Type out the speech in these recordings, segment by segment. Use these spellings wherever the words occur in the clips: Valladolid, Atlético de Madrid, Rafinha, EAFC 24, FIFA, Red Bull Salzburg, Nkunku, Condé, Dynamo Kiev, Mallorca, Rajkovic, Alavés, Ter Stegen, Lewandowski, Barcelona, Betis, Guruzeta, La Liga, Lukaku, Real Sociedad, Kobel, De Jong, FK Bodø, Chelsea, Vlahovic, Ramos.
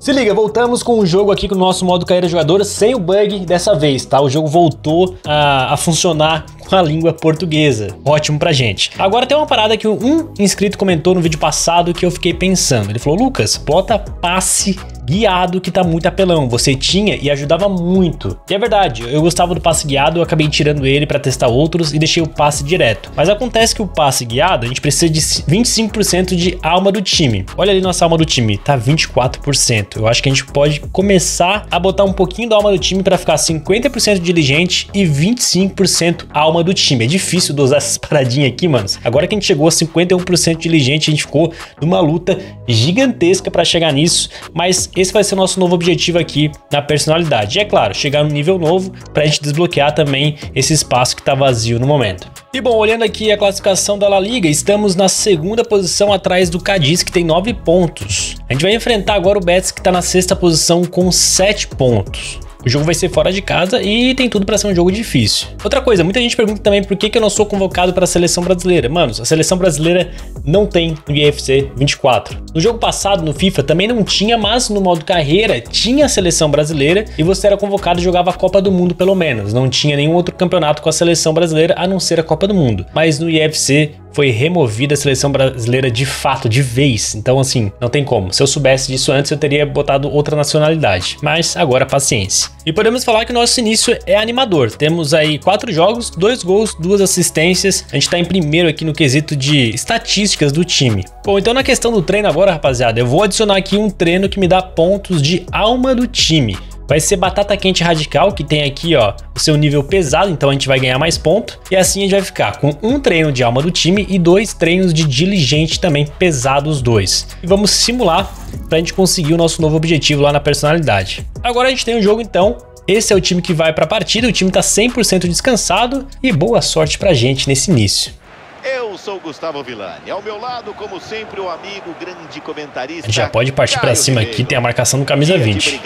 Se liga, voltamos com o jogo aqui com o nosso modo carreira jogadora sem o bug dessa vez, tá? O jogo voltou a funcionar com a língua portuguesa. Ótimo pra gente. Agora tem uma parada que um inscrito comentou no vídeo passado que eu fiquei pensando. Ele falou, Lucas, bota passe guiado que tá muito apelão. Você tinha e ajudava muito. E é verdade, eu gostava do passe guiado, eu acabei tirando ele pra testar outros e deixei o passe direto. Mas acontece que o passe guiado, a gente precisa de 25% de alma do time. Olha ali nossa alma do time, tá 24%. Eu acho que a gente pode começar a botar um pouquinho da alma do time para ficar 50% diligente e 25% alma do time. É difícil dosar essas paradinhas aqui, mano. Agora que a gente chegou a 51% diligente, a gente ficou numa luta gigantesca para chegar nisso, mas esse vai ser o nosso novo objetivo aqui na personalidade. E é claro, chegar num nível novo para a gente desbloquear também esse espaço que tá vazio no momento. E bom, olhando aqui a classificação da La Liga, estamos na segunda posição atrás do Cadiz, que tem 9 pontos. A gente vai enfrentar agora o Betis, que está na sexta posição com 7 pontos. O jogo vai ser fora de casa e tem tudo pra ser um jogo difícil. Outra coisa, muita gente pergunta também por que eu não sou convocado pra seleção brasileira. Manos, a seleção brasileira não tem no EAFC 24. No jogo passado, no FIFA, também não tinha, mas no modo carreira tinha a seleção brasileira e você era convocado e jogava a Copa do Mundo pelo menos. Não tinha nenhum outro campeonato com a seleção brasileira a não ser a Copa do Mundo. Mas no EAFC foi removida a seleção brasileira de fato, de vez. Então assim, não tem como. Se eu soubesse disso antes, eu teria botado outra nacionalidade. Mas agora, paciência. E podemos falar que o nosso início é animador. Temos aí 4 jogos, 2 gols, 2 assistências. A gente tá em primeiro aqui no quesito de estatísticas do time. Bom, então na questão do treino agora, rapaziada, eu vou adicionar aqui um treino que me dá pontos de alma do time. Vai ser batata quente radical, que tem aqui ó, o seu nível pesado, então a gente vai ganhar mais ponto. E assim a gente vai ficar com um treino de alma do time e 2 treinos de diligente também, pesados 2. E vamos simular pra gente conseguir o nosso novo objetivo lá na personalidade. Agora a gente tem um jogo então, esse é o time que vai pra partida, o time tá 100% descansado e boa sorte pra gente nesse início. Eu sou o Gustavo Villani, ao meu lado, como sempre, o amigo grande comentarista. A gente já pode partir pra cima aqui, tem a marcação do camisa 20.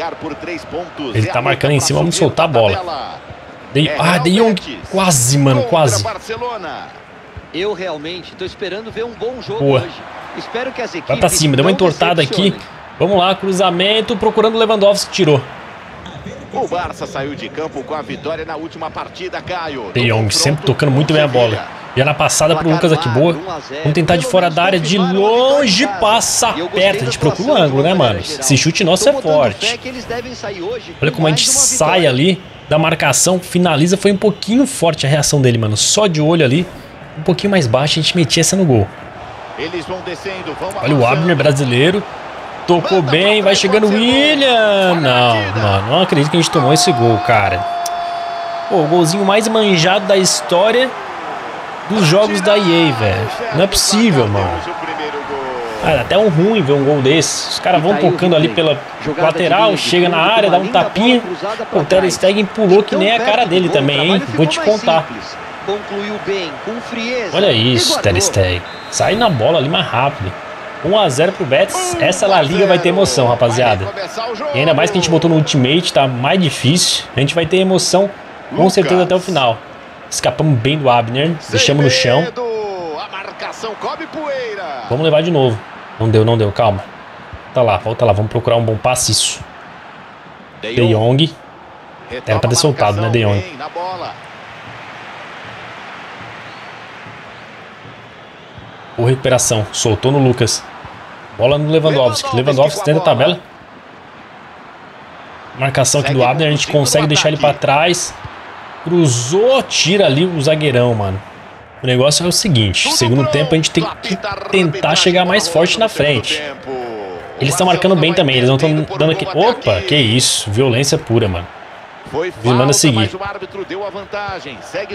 Ele tá marcando em cima, vamos soltar a bola. De Jong, quase, mano, quase. Eu realmente tô esperando ver um bom jogo hoje. Espero que as equipes. Vai pra cima, deu uma entortada aqui. Vamos lá, cruzamento, procurando o Lewandowski, tirou. O Barça saiu de campo com a vitória na última partida, Caio. De Jong sempre tocando muito bem a bola. Já na passada pro Lucas aqui, boa. Vamos tentar de fora da área, de longe, passa perto. A gente procura o ângulo, né, mano? Esse chute nosso é forte. Olha como a gente sai ali da marcação, finaliza. Foi um pouquinho forte a reação dele, mano. Só de olho ali, um pouquinho mais baixo, a gente metia essa no gol. Olha o Abner brasileiro. Tocou bem, vai chegando o William. Não, mano, não acredito que a gente tomou esse gol, cara. Pô, o golzinho mais manjado da história dos jogos da EA, velho. Não é possível, mano. Cara, até um ruim ver um gol desse. Os caras vão tocando ali pela lateral, chega na área, dá um tapinha. O Ter Stegen pulou que nem a cara dele também, hein? Vou te contar. Olha isso, Ter Stegen. Sai na bola ali mais rápido. 1 a 0 pro Betis, essa La Liga vai ter emoção, rapaziada. E ainda mais que a gente botou no Ultimate, tá mais difícil. A gente vai ter emoção, com certeza, até o final. Escapamos bem do Abner, deixamos no chão. Vamos levar de novo. Não deu, não deu, calma. Tá lá, volta lá, vamos procurar um bom passe, isso. De Jong. Era pra ter soltado, né, De Jong. Boa recuperação, soltou no Lucas. Bola no Lewandowski. Lewandowski tenta a tabela. Marcação aqui do Abner. A gente consegue deixar ele para trás. Cruzou, tira ali o zagueirão, mano. O negócio é o seguinte: segundo tempo a gente tem que tentar chegar mais forte na frente. Eles estão marcando bem também. Eles não estão dando aqui. Opa, que isso. Violência pura, mano. Manda seguir.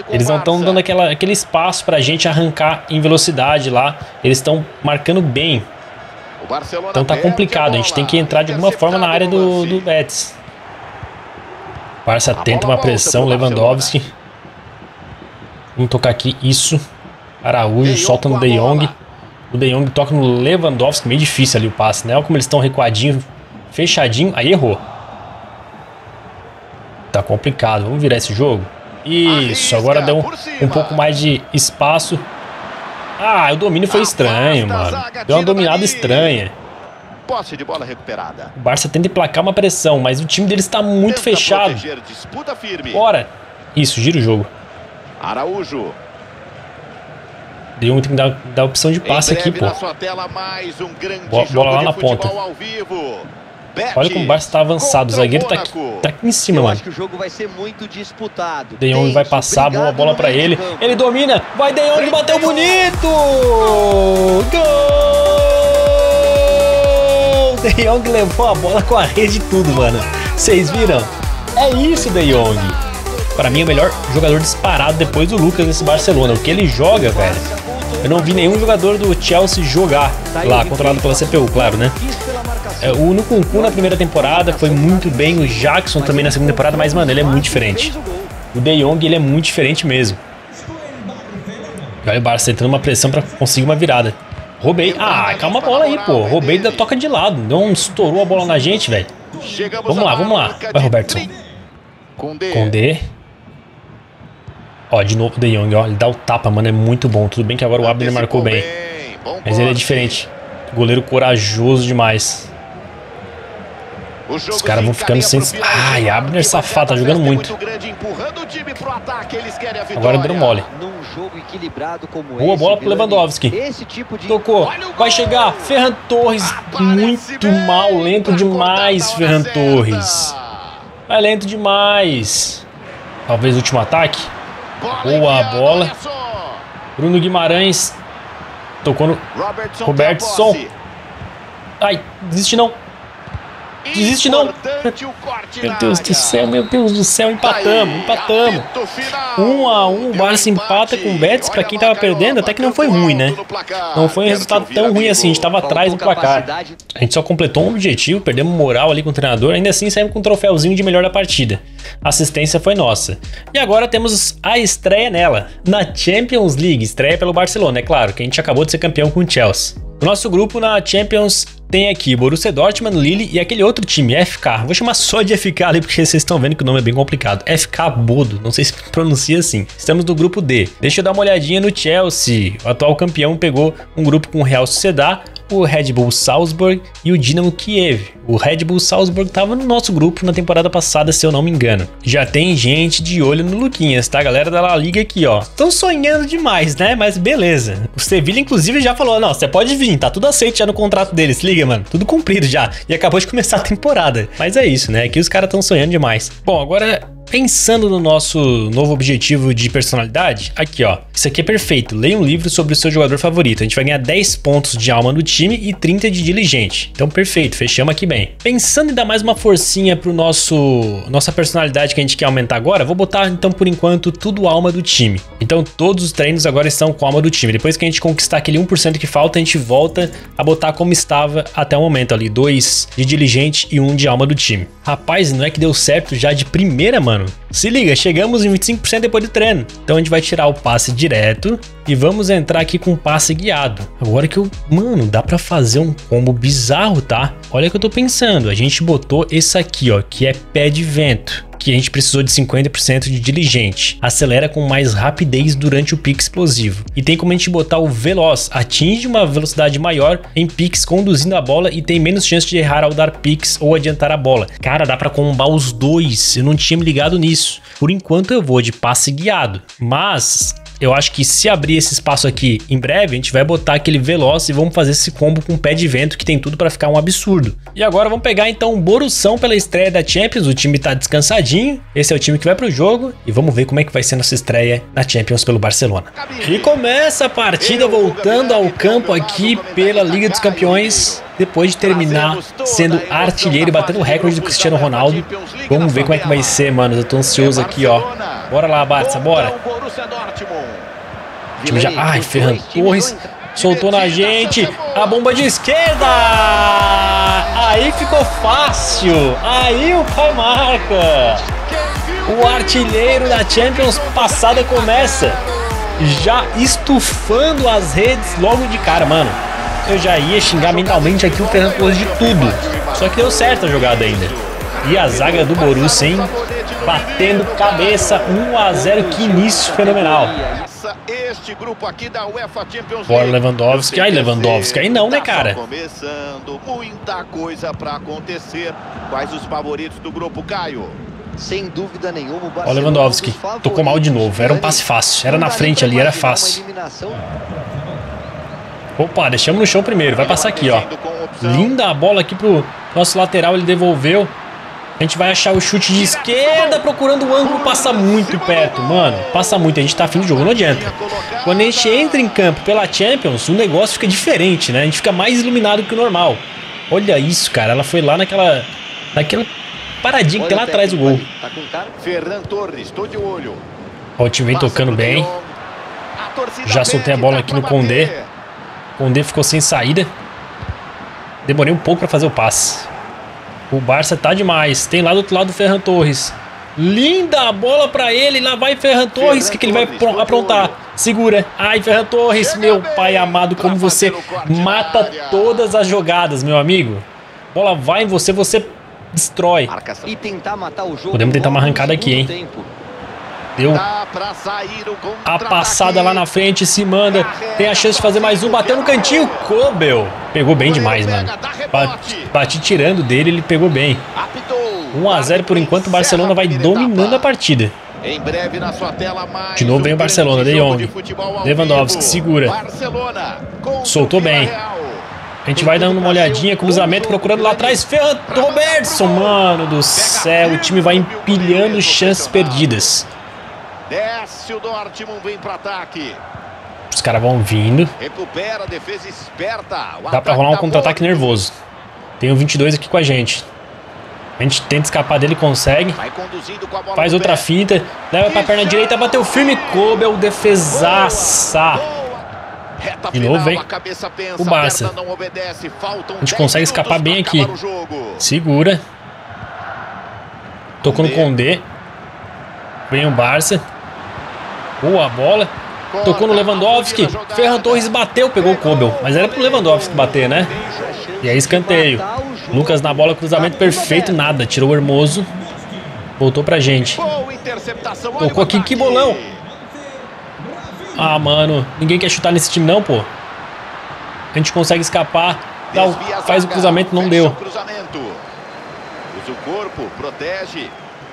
Eles não estão dando aquele espaço pra gente arrancar em velocidade lá. Eles estão marcando bem. Então tá complicado. A gente tem que entrar de alguma forma na área do Betis. Barça tenta uma pressão. Lewandowski. Vamos tocar aqui. Isso. Araújo solta no De Jong. O De Jong toca no Lewandowski. Meio difícil ali o passe, né? Olha como eles estão recuadinho, fechadinho. Aí errou. Tá complicado, vamos virar esse jogo. Isso, agora deu um pouco mais de espaço. Ah, o domínio foi estranho, mano. Deu uma dominada estranha. posse de bola recuperada. O Barça tenta emplacar uma pressão, mas o time deles está muito fechado. Proteger, disputa firme. Bora. Isso, gira o jogo. Araújo. De Jong tem que dar opção de passe aqui, pô. Tela, mais um bola lá na ponta. Ao vivo. Betis, olha como o Barça está avançado. O zagueiro tá aqui em cima, mano. Acho que o jogo vai ser muito disputado. De Jong vai passar, boa bola para ele. Ele domina. Vai De Jong, bateu bonito. Gol! De Jong levou a bola com a rede e tudo, mano. Vocês viram? É isso, De Jong. Pra mim é o melhor jogador disparado depois do Lucas nesse Barcelona. O que ele joga, velho. Eu não vi nenhum jogador do Chelsea jogar lá, controlado pela CPU, claro, né? O Nkunku na primeira temporada foi muito bem, o Jackson também na segunda temporada, mas, mano, ele é muito diferente. O De Jong, ele é muito diferente mesmo. E olha o Barça tentando uma pressão pra conseguir uma virada. Roubei. Ah, calma a bola aí, pô. Roubei da toca de lado. Não estourou a bola na gente, velho. Vamos lá, vamos lá. Vai, Robertson. Condé. Ó, de novo o De Jong, ó. Ele dá o tapa, mano. É muito bom. Tudo bem que agora o Abner marcou bem. Mas ele é diferente. Goleiro corajoso demais. Os caras vão ficando sem... Ai, Abner safado, tá jogando muito. Agora dando mole. Boa bola pro Lewandowski. Tocou, vai chegar. Ferran Torres, muito mal, lento demais, Ferran Torres. Vai lento demais. Talvez o último ataque. Boa bola. Bruno Guimarães. Tocou no Robertson. Ai, desiste não. Desiste não. Meu Deus do céu, meu Deus do céu. Empatamos, empatamos. 1 a 1, o Barça empata com o Betis. Pra quem tava perdendo, até que não foi ruim, né? Não foi um resultado tão ruim assim. A gente tava atrás do placar. A gente só completou um objetivo, perdemos moral ali com o treinador. Ainda assim saímos com um troféuzinho de melhor da partida. A assistência foi nossa. E agora temos a estreia nela, na Champions League, estreia pelo Barcelona. É claro que a gente acabou de ser campeão com o Chelsea. O nosso grupo na Champions tem aqui Borussia Dortmund, Lille e aquele outro time, FK. Vou chamar só de FK ali porque vocês estão vendo que o nome é bem complicado. FK Bodø, não sei se pronuncia assim. Estamos no grupo D. Deixa eu dar uma olhadinha no Chelsea. O atual campeão pegou um grupo com o Real Sociedad, o Red Bull Salzburg e o Dynamo Kiev. O Red Bull Salzburg estava no nosso grupo na temporada passada, se eu não me engano. Já tem gente de olho no Luquinhas, tá? A galera da La Liga aqui, ó. Estão sonhando demais, né? Mas beleza. O Sevilla, inclusive, já falou, não, você pode vir, tá tudo aceito já no contrato deles, se liga, mano, tudo cumprido já, e acabou de começar a temporada, mas é isso, né, aqui os caras estão sonhando demais. Bom, agora pensando no nosso novo objetivo de personalidade, aqui ó, isso aqui é perfeito, leia um livro sobre o seu jogador favorito, a gente vai ganhar 10 pontos de alma no time e 30 de diligente, então perfeito, fechamos aqui bem. Pensando em dar mais uma forcinha pro nossa personalidade que a gente quer aumentar agora, vou botar então por enquanto tudo alma do time, então todos os treinos agora estão com a alma do time, depois que a gente conquistar aquele 1% que falta, a gente volta a botar como estava até o momento ali, 2 de diligente e 1 de alma do time. Rapaz, não é que deu certo já de primeira, mano? Se liga, chegamos em 25% depois do treino. Então a gente vai tirar o passe direto e vamos entrar aqui com o passe guiado. Agora que eu... Mano, dá pra fazer um combo bizarro, tá? Olha o que eu tô pensando. A gente botou esse aqui, ó, que é pé de vento, que a gente precisou de 50% de diligente. Acelera com mais rapidez durante o pique explosivo. E tem como a gente botar o veloz. Atinge uma velocidade maior em piques conduzindo a bola e tem menos chance de errar ao dar piques ou adiantar a bola. Cara, dá pra combar os dois. Eu não tinha me ligado nisso. Por enquanto eu vou de passe guiado. Mas... eu acho que se abrir esse espaço aqui em breve, a gente vai botar aquele veloz e vamos fazer esse combo com o pé de vento que tem tudo pra ficar um absurdo. E agora vamos pegar então o Borussão pela estreia da Champions, o time tá descansadinho, esse é o time que vai pro jogo e vamos ver como é que vai ser nossa estreia na Champions pelo Barcelona. E começa a partida voltando ao campo aqui pela Liga dos Campeões, depois de terminar sendo artilheiro e batendo o recorde do Cristiano Ronaldo. Vamos ver como é que vai ser, mano, eu tô ansioso aqui, ó. Bora lá, Barça, bora. O time já... Ai, Ferran Torres soltou na gente. A bomba de esquerda. Aí ficou fácil. Aí o pai marca. O artilheiro da Champions passada começa já estufando as redes logo de cara, mano. Eu já ia xingar mentalmente aqui o Ferran Torres de tudo. Só que deu certo a jogada ainda. E a zaga do Borussia, hein? batendo cabeça, 1 a 0, que início fenomenal. Bora Lewandowski, ai Lewandowski, aí não, né cara? Começando, muita coisa para acontecer. Quais os favoritos do grupo, Caio? Sem dúvida nenhuma, o Lewandowski tocou mal de novo, era um passe fácil, era na frente ali, era fácil. Opa, deixamos no chão primeiro, vai passar aqui, ó. Linda a bola aqui pro nosso lateral, ele devolveu. A gente vai achar o chute de esquerda, procurando o ângulo, passa muito perto, mano. Passa muito, a gente tá afim de jogo, não adianta. Quando a gente entra em campo pela Champions, o negócio fica diferente, né? A gente fica mais iluminado que o normal. Olha isso, cara, ela foi lá naquela paradinha que tem lá atrás do gol. Ferran Torres, tô de olho. Ó, o time vem tocando bem. Já soltei a bola aqui no Condé. Condé ficou sem saída. Demorei um pouco pra fazer o passe. O Barça tá demais. Tem lá do outro lado o Ferran Torres. Linda a bola pra ele. Lá vai Ferran Torres. O que ele vai aprontar? Segura. Ai, Ferran Torres, meu pai amado, como você mata todas as jogadas, meu amigo. Bola vai em você, você destrói. Podemos tentar uma arrancada aqui, hein? Deu a passada lá na frente, se manda. Tem a chance de fazer mais um, bateu no cantinho. Kobel pegou bem demais, mano. Bati tirando dele, ele pegou bem. 1 a 0 por enquanto, o Barcelona vai dominando a partida. De novo vem o Barcelona, De Jong. Lewandowski segura. Soltou bem. A gente vai dando uma olhadinha, cruzamento, procurando lá atrás. Ferran, Robertson, mano do céu. O time vai empilhando chances perdidas. Desce o Dortmund, vem para ataque. Os caras vão vindo. Recupera, defesa esperta. Dá para rolar um contra-ataque nervoso. Tem um 22 aqui com a gente. A gente tenta escapar dele, consegue. Faz outra finta. Leva para a perna direita, bateu firme. Kobel, defesaça. De novo, hein? O Barça. A gente consegue escapar bem aqui. Segura. Tocou no Condé. Vem o Barça. Boa bola. Tocou no Lewandowski. Ferran Torres bateu, pegou o Kobel. Mas era pro Lewandowski bater, né? E aí escanteio. Lucas na bola, cruzamento perfeito, nada. Tirou o Hermoso. Voltou pra gente. Tocou aqui, que bolão. Ah, mano. Ninguém quer chutar nesse time não, pô. A gente consegue escapar. Faz o cruzamento, não deu. Usa o corpo, protege.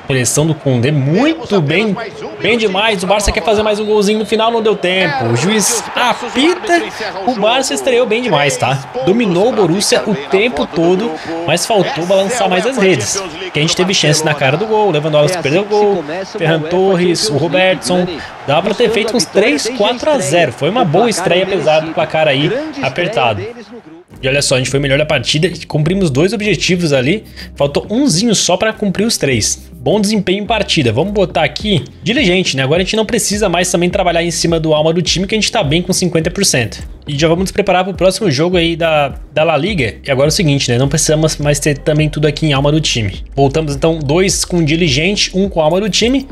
Pressão do Condé, muito bem, bem demais. O Barça quer fazer mais um golzinho no final, não deu tempo. O juiz apita, o Barça estreou bem demais, tá? Dominou o Borussia o tempo todo, mas faltou balançar mais as redes. Que a gente teve chance na cara do gol, Lewandowski perdeu o gol, Ferran Torres, o Robertson. Dava pra ter feito uns 3-4 a 0. Foi uma boa estreia, apesar do placar aí apertado. E olha só, a gente foi melhor da partida, cumprimos 2 objetivos ali, faltou umzinho só para cumprir os 3. Bom desempenho em partida, vamos botar aqui diligente, né? Agora a gente não precisa mais também trabalhar em cima do alma do time, que a gente tá bem com 50%. E já vamos nos preparar para o próximo jogo aí da La Liga. E agora é o seguinte, né? Não precisamos mais ter também tudo aqui em alma do time. Voltamos então 2 com diligente, 1 com alma do time.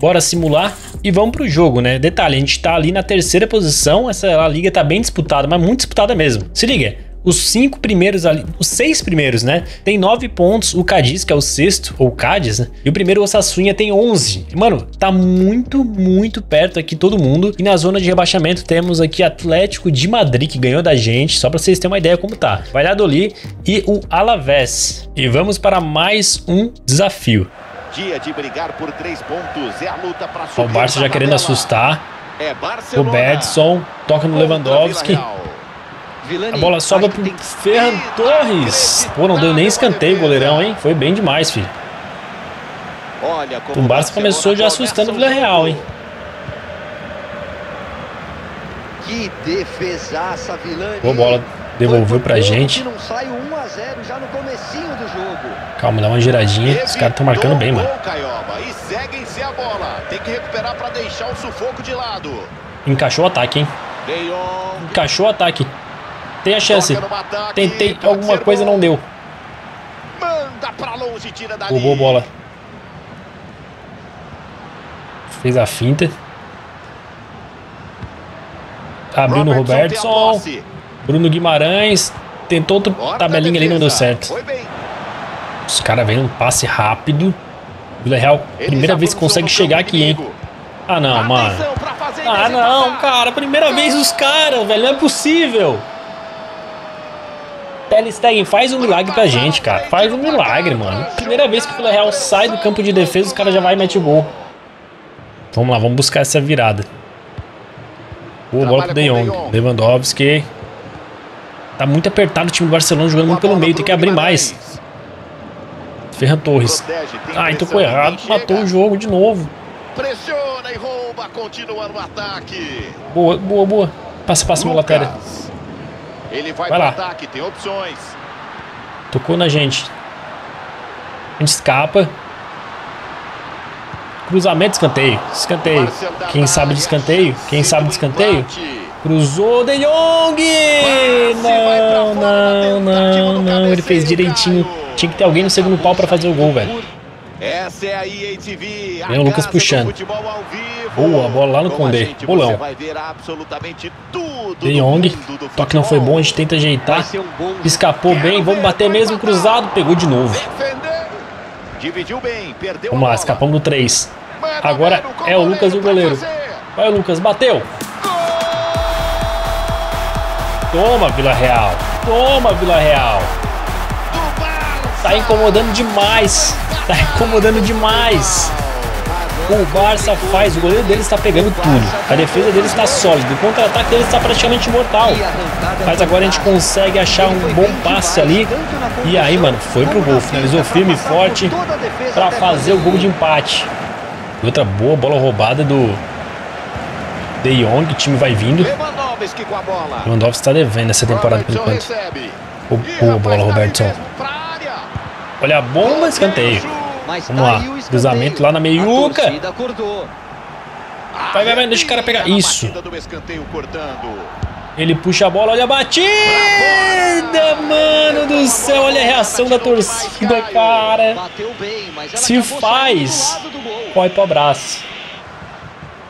Bora simular e vamos pro jogo, né? Detalhe, a gente tá ali na 3ª posição, essa La Liga tá bem disputada, mas muito disputada mesmo. Se liga. Os 5 primeiros ali, os 6 primeiros, né? Tem 9 pontos, o Cadiz, que é o 6º, ou Cadiz, né? E o primeiro, o Osasuna, tem 11. Mano, tá muito, muito perto aqui todo mundo. E na zona de rebaixamento temos aqui Atlético de Madrid, que ganhou da gente, só pra vocês terem uma ideia como tá. Valladolid e o Alavés. E vamos para mais um desafio. Dia de brigar por 3 pontos, é a luta pra subir. O Barça já querendo assustar. É Barcelona. O Robertson toca no Lewandowski. A bola sobra pro Ferran Torres. Pô, não deu nem escanteio, goleirão, hein? Foi bem demais, filho. O Barça começou já assustando o Villarreal, hein? Que defesaça, Vilani. Boa bola, devolveu pra gente. Calma, dá uma giradinha. Os caras estão marcando bem, mano. Encaixou o ataque, hein? Encaixou o ataque. Tem a chance. Tentei alguma coisa, não deu. Roubou bola. Fez a finta. Abriu no Robertson. Bruno Guimarães. Tentou outra tabelinha ali, não deu certo. Os caras vêm num passe rápido. Villarreal, primeira vez que consegue chegar aqui, hein? Ah, não, mano. Ah, não, cara. Primeira vez os caras, velho. Não é possível. Ter Stegen, faz um milagre pra gente, cara. Faz um milagre, mano. Primeira vez que o Villarreal sai do campo de defesa, os caras já vai e mete o gol. Vamos lá, vamos buscar essa virada. Boa bola pro De Jong. Lewandowski. Tá muito apertado o time do Barcelona jogando muito pelo meio. Tem que abrir mais. Ferran Torres. Ah, então foi errado. Matou o jogo de novo. Pressiona e rouba. Continua no ataque. Boa, boa, boa. Passa, passa, bola latéria. Ele vai lá. Ataque, tem opções. Tocou na gente. A gente escapa. Cruzamento, escanteio. Escanteio. Quem sabe de escanteio? Quem sabe de escanteio? Cruzou, De Jong! Não, não, não, não. Ele fez direitinho. Tinha que ter alguém no segundo pau pra fazer o gol, velho. Vem o Lucas puxando. Boa, bola lá no Condé. Bolão. De Jong. Toque não foi bom, a gente tenta ajeitar. Escapou bem, vamos bater mesmo, cruzado. Pegou de novo. Dividiu bem, perdeu. Vamos lá, escapamos do 3. Agora é o Lucas e o goleiro. Vai, Lucas, bateu. Toma, Villarreal. Toma, Villarreal. Tá incomodando demais. Tá incomodando demais. O Barça faz, o goleiro deles está pegando tudo. A defesa deles está sólida. O contra-ataque deles está praticamente mortal. Mas agora a gente consegue achar um bom passe ali. E aí, mano, foi pro gol. Finalizou firme e forte para fazer o gol de empate. E outra boa bola roubada do De Jong. O time vai vindo. O Lewandowski está devendo essa temporada por enquanto. Boa bola, Robertson. Olha a bomba, escanteio. Vamos lá, cruzamento lá na meiuca. Vai, vai, vai, deixa o cara pegar. Isso. Ele puxa a bola, olha a batida. Mano do céu, olha a reação da torcida, cara. Se faz. Corre pro abraço.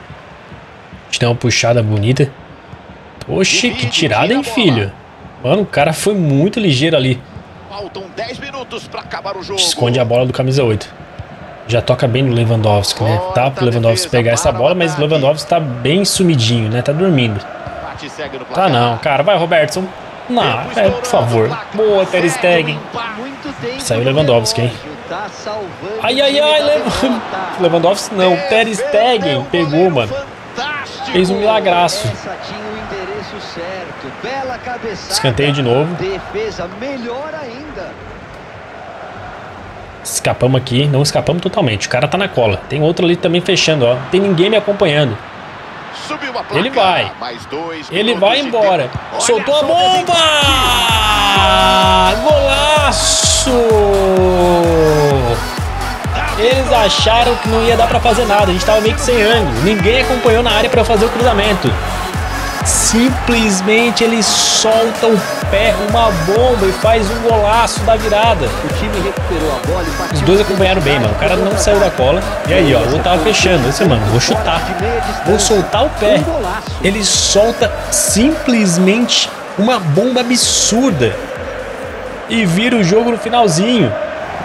A gente tem uma puxada bonita. Oxi, que tirada, hein, filho. Mano, o cara foi muito ligeiro ali. Faltam 10 minutos pra acabar o jogo. Esconde a bola do camisa 8. Já toca bem no Lewandowski, né? Tá pro Lewandowski pegar essa bola, mas o Lewandowski tá bem sumidinho, né? Tá dormindo. Tá não, cara. Vai, Robertson. Não, é, por favor. Boa, Ter Stegen. Saiu o Lewandowski, hein? Ai, ai, ai. Lewandowski não. Ter Stegen pegou, mano. Fez um milagraço. Escanteio de novo. Defesa melhor ainda. Escapamos aqui. Não escapamos totalmente. O cara tá na cola. Tem outro ali também fechando, ó. Não tem ninguém me acompanhando. Subiu a placa. Ele vai. Ele vai embora. Soltou a bomba! Golaço! Eles acharam que não ia dar pra fazer nada. A gente tava meio que sem ângulo. Ninguém acompanhou na área pra fazer o cruzamento. Simplesmente ele solta o pé, uma bomba, e faz um golaço da virada. O time recuperou a bola e os dois acompanharam bem, mano. O cara não saiu da cola. E aí, ó, eu tava fechando. Esse, mano, vou chutar. Vou soltar o pé. Ele solta simplesmente uma bomba absurda. E vira o jogo no finalzinho.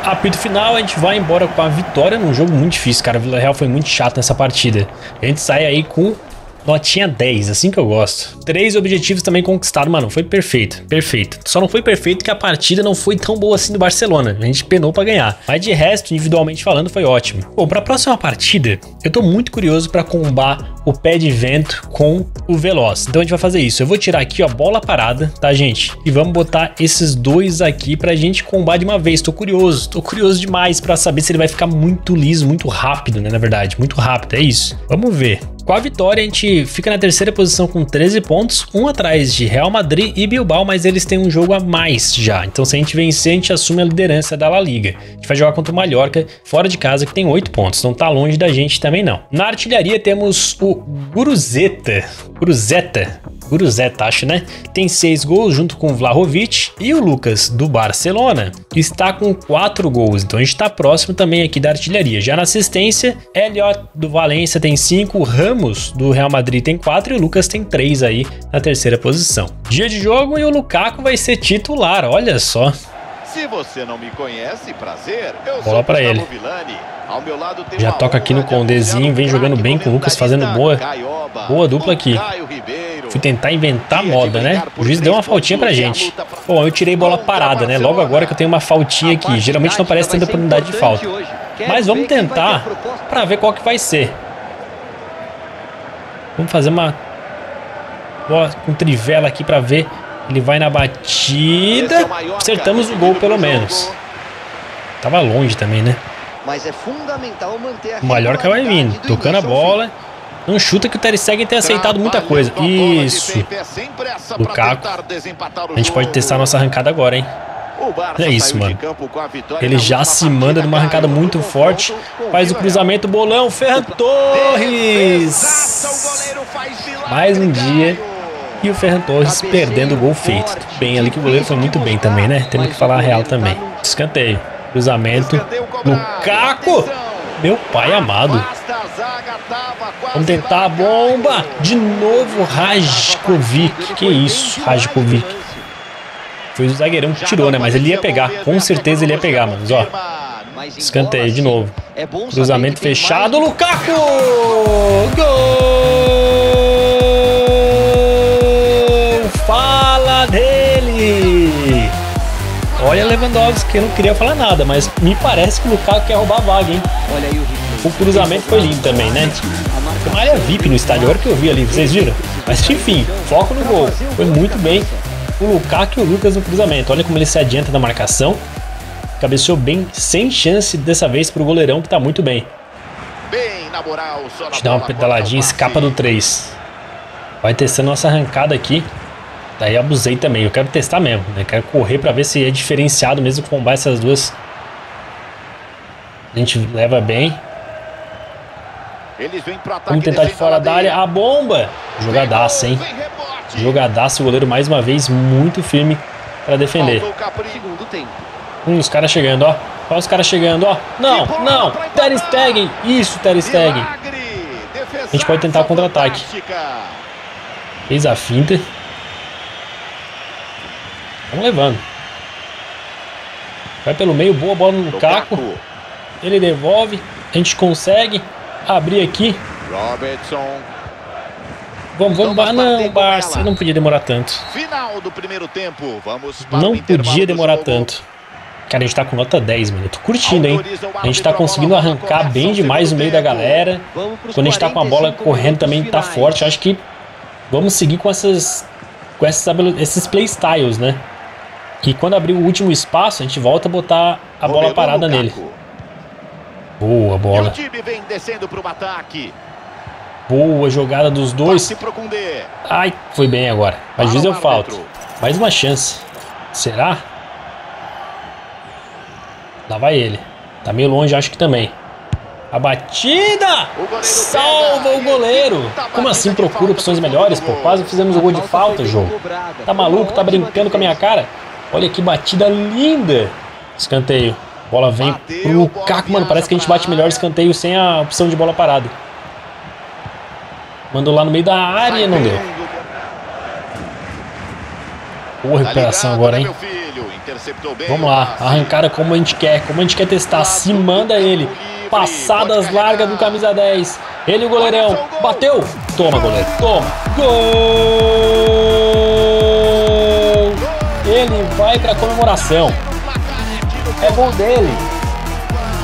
Apito final, a gente vai embora com a vitória num jogo muito difícil, cara. O Villarreal foi muito chato nessa partida. A gente sai aí com notinha 10, assim que eu gosto. 3 objetivos também conquistados, mano. Foi perfeito, perfeito. Só não foi perfeito que a partida não foi tão boa assim do Barcelona. A gente penou pra ganhar. Mas de resto, individualmente falando, foi ótimo. Bom, pra próxima partida, eu tô muito curioso pra combar o pé de vento com o veloz. Então a gente vai fazer isso. Eu vou tirar aqui, ó, bola parada, tá, gente? E vamos botar esses dois aqui pra gente combar de uma vez. Tô curioso demais pra saber se ele vai ficar muito liso, muito rápido, né, na verdade. Muito rápido, é isso. Vamos ver. Com a vitória, a gente fica na terceira posição com 13 pontos, um atrás de Real Madrid e Bilbao, mas eles têm um jogo a mais já. Então, se a gente vencer, a gente assume a liderança da La Liga. A gente vai jogar contra o Mallorca, fora de casa, que tem 8 pontos. Não tá longe da gente também, não. Na artilharia, temos o Guruzeta. Guruzeta, acho, né? Tem 6 gols junto com o Vlahovic. E o Lucas, do Barcelona, está com 4 gols. Então a gente está próximo também aqui da artilharia. Já na assistência, Elliot, do Valência, tem 5. O Ramos, do Real Madrid, tem 4. E o Lucas tem 3 aí na terceira posição. Dia de jogo e o Lukaku vai ser titular, olha só. Se você não me conhece, prazer. Eu bola para ele. Ao meu lado tem já toca aqui no Condézinho, vem jogando bem com o Lucas, fazendo boa, boa dupla aqui. Fui tentar inventar moda, né? O juiz deu uma faltinha pra gente. Bom, eu tirei bola parada, né? Logo agora que eu tenho uma faltinha aqui. Geralmente não parece tendo oportunidade de falta. Mas vamos tentar pra ver qual que vai ser. Vamos fazer uma bola com trivela aqui pra ver. Ele vai na batida. Acertamos o gol pelo menos. Tava longe também, né? Mas é fundamental manter a Mallorca vai vindo, tocando a bola. Não chuta que o Ter Stegen tem aceitado muita coisa. Isso. Lukaku. A gente pode testar a nossa arrancada agora, hein? É isso, mano. Ele já se manda numa arrancada muito forte. Faz o cruzamento, bolão, Ferran Torres. Mais um dia. E o Ferran Torres perdendo o gol feito. Tudo bem ali que o goleiro foi muito bem também, né? Temos que falar a real também. Escanteio. Cruzamento. Lukaku. Meu pai amado. Vamos tentar a bomba. De novo, Rajkovic. Que isso, Rajkovic. Foi o zagueirão que tirou, né? Mas ele ia pegar. Com certeza ele ia pegar, mano. Ó. Escanteio de novo. Cruzamento fechado. Lukaku. Gol. Fala dele. Olha, Lewandowski. Eu não queria falar nada, mas me parece que o Lukaku quer roubar a vaga, hein? Olha aí o o cruzamento foi lindo também, né? Uma área VIP no estádio, agora que eu vi ali, vocês viram? Mas enfim, foco no gol. Foi muito bem o Lukaku e o Lucas no cruzamento. Olha como ele se adianta da marcação. Cabeceou bem, sem chance dessa vez para o goleirão, que tá muito bem. Deixa eu dar uma pedaladinha, escapa do 3. Vai testando nossa arrancada aqui. Daí abusei também, eu quero testar mesmo, né? Quero correr para ver se é diferenciado mesmo combinar essas duas. A gente leva bem. Vamos tentar de fora da área. A bomba! Jogadaça, hein? Jogadaça. O goleiro mais uma vez muito firme para defender. Os caras chegando, ó. Olha os caras chegando, ó. Não, não. Ter Stegen. Isso, Ter Stegen. A gente pode tentar o contra-ataque. Fez a finta. Vamos levando. Vai pelo meio. Boa bola no Lukaku. Ele devolve. A gente consegue abrir aqui. Robertson. Vamos, não, Barça, não podia demorar tanto. Final do primeiro tempo. Vamos para não podia demorar tanto. Cara, a gente tá com nota 10, mano. Eu tô curtindo, hein? A gente tá conseguindo arrancar bem demais no meio da galera. Quando a gente tá com a bola correndo também tá forte. Eu acho que vamos seguir com esses playstyles, né? E quando abrir o último espaço, a gente volta a botar a bola parada nele. Boa bola. O time vem descendo pro ataque. Boa jogada dos dois. Ai, foi bem agora. Às vezes eu falto. Mais uma chance. Será? Lá vai ele. Tá meio longe, acho que também. A batida! Salva o goleiro! Como assim procura opções melhores, pô? Quase fizemos o gol de falta, jogo. Tá maluco? Tá brincando com a minha cara? Olha que batida linda. Escanteio. Bola vem pro Lukaku, mano. Parece que a gente bate melhor escanteio sem a opção de bola parada. Mandou lá no meio da área, não deu. Boa recuperação agora, hein? Vamos lá, arrancada como a gente quer. Como a gente quer testar, se manda ele. Passadas largas do camisa 10. Ele e o goleirão. Bateu. Toma, goleiro, toma. Gol! Ele vai pra comemoração. É gol dele.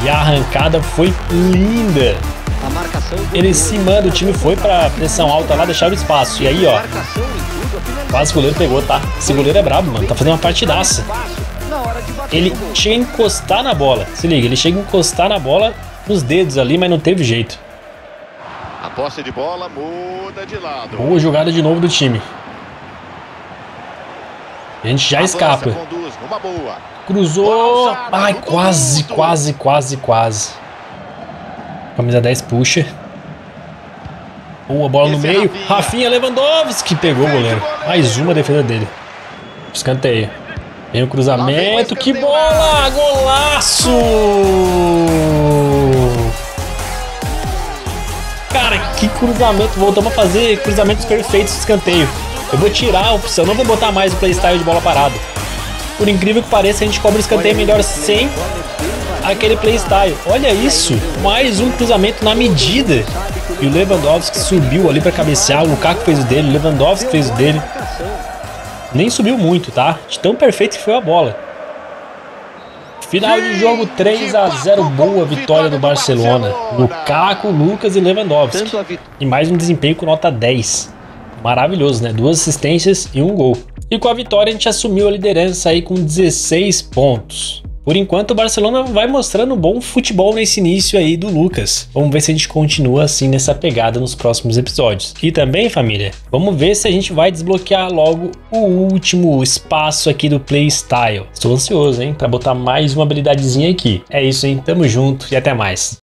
E a arrancada foi linda. Ele se manda, o time foi pra pressão alta lá, deixar o espaço. E aí, ó. Quase o goleiro pegou, tá? Esse goleiro é brabo, mano. Tá fazendo uma partidaça. Ele chega a encostar na bola. Se liga, ele chega a encostar na bola nos dedos ali, mas não teve jeito. A posse de bola muda de lado. Boa jogada de novo do time. A gente já escapa. Cruzou. Ai, quase. Camisa 10 puxa. Boa bola no meio. Rafinha Lewandowski pegou o goleiro. Mais uma defesa dele. Escanteio. Vem o cruzamento. Que bola! Golaço! Cara, que cruzamento. Voltamos a fazer cruzamentos perfeitos de escanteio. Eu vou tirar a opção. Não vou botar mais o playstyle de bola parada. Por incrível que pareça, a gente cobra o escanteio melhor sem aquele playstyle. Olha isso, mais um cruzamento na medida. E o Lewandowski subiu ali para cabecear, o Lukaku fez o dele, o Lewandowski fez o dele. Nem subiu muito, tá? De tão perfeito que foi a bola. Final de jogo, 3 a 0, boa vitória do Barcelona. Lukaku, Lucas e Lewandowski. E mais um desempenho com nota 10. Maravilhoso, né? 2 assistências e 1 gol. E com a vitória a gente assumiu a liderança aí com 16 pontos. Por enquanto o Barcelona vai mostrando bom futebol nesse início aí do Lucas. Vamos ver se a gente continua assim nessa pegada nos próximos episódios. E também, família, vamos ver se a gente vai desbloquear logo o último espaço aqui do Playstyle. Estou ansioso, hein, para botar mais uma habilidadezinha aqui. É isso, hein, tamo junto e até mais.